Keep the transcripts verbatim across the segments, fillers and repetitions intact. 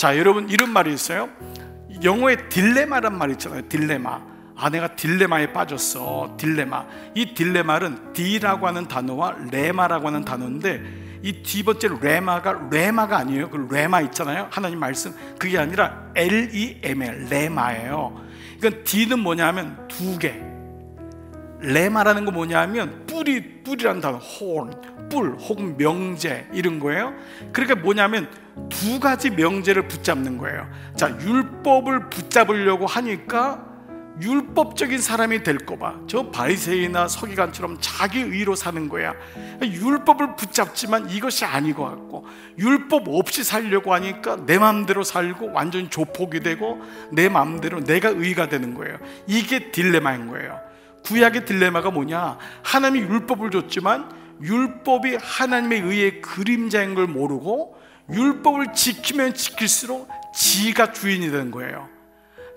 자, 여러분 이런 말이 있어요. 영어에 딜레마란 말이 있잖아요. 딜레마. 아, 내가 딜레마에 빠졌어. 딜레마. 이 딜레마는 D라고 하는 단어와 레마라고 하는 단어인데, 이 두 번째 레마가 레마가 아니에요. 그 레마 있잖아요, 하나님 말씀. 그게 아니라 엘 이 엠 엘, 레마예요. 그러니까 D는 뭐냐면 두 개. 레마라는 거 뭐냐면 뿌리, 뿌리라는 단어, horn, 뿔 혹은 명제 이런 거예요. 그러니까 뭐냐면 두 가지 명제를 붙잡는 거예요. 자, 율법을 붙잡으려고 하니까 율법적인 사람이 될거 봐. 저 바리새인이나 서기관처럼 자기 의로 사는 거야. 율법을 붙잡지만 이것이 아닌 것 같고, 율법 없이 살려고 하니까 내 마음대로 살고 완전히 조폭이 되고 내 마음대로 내가 의가 되는 거예요. 이게 딜레마인 거예요. 구약의 딜레마가 뭐냐, 하나님이 율법을 줬지만 율법이 하나님의 의의 그림자인 걸 모르고, 율법을 지키면 지킬수록 지가 주인이 되는 거예요.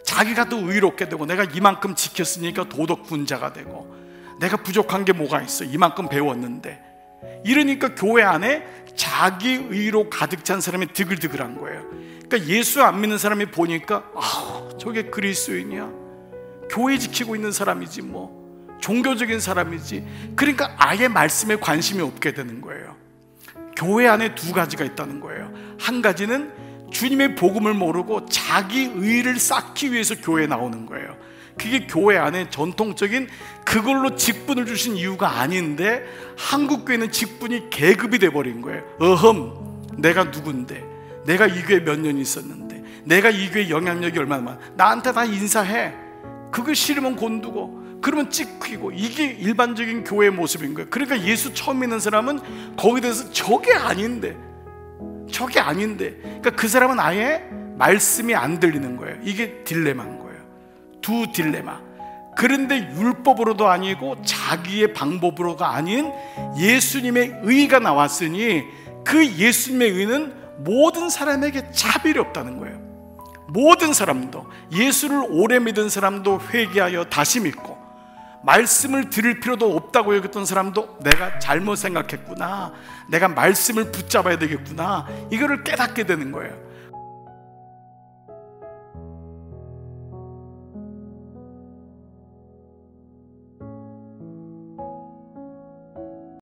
자기가 더 의롭게 되고, 내가 이만큼 지켰으니까 도덕분자가 되고, 내가 부족한 게 뭐가 있어, 이만큼 배웠는데. 이러니까 교회 안에 자기 의로 가득 찬 사람이 드글드글한 거예요. 그러니까 예수 안 믿는 사람이 보니까, 아, 저게 그리스도인이야, 교회 지키고 있는 사람이지, 뭐 종교적인 사람이지. 그러니까 아예 말씀에 관심이 없게 되는 거예요. 교회 안에 두 가지가 있다는 거예요. 한 가지는 주님의 복음을 모르고 자기 의를 쌓기 위해서 교회에 나오는 거예요. 그게 교회 안에 전통적인, 그걸로 직분을 주신 이유가 아닌데 한국교회는 직분이 계급이 돼버린 거예요. 어흠, 내가 누군데, 내가 이 교회 몇 년 있었는데, 내가 이 교회 영향력이 얼마나 많아, 나한테 다 인사해. 그거 싫으면 곤두고, 그러면 찍히고, 이게 일반적인 교회의 모습인 거예요. 그러니까 예수 처음 믿는 사람은 거기에 대해서 저게 아닌데, 저게 아닌데, 그러니까 그 사람은 아예 말씀이 안 들리는 거예요. 이게 딜레마인 거예요. 두 딜레마. 그런데 율법으로도 아니고 자기의 방법으로가 아닌 예수님의 의가 나왔으니, 그 예수님의 의는 모든 사람에게 차별이 없다는 거예요. 모든 사람도, 예수를 오래 믿은 사람도 회개하여 다시 믿고, 말씀을 들을 필요도 없다고 여겼던 사람도 내가 잘못 생각했구나, 내가 말씀을 붙잡아야 되겠구나, 이거를 깨닫게 되는 거예요.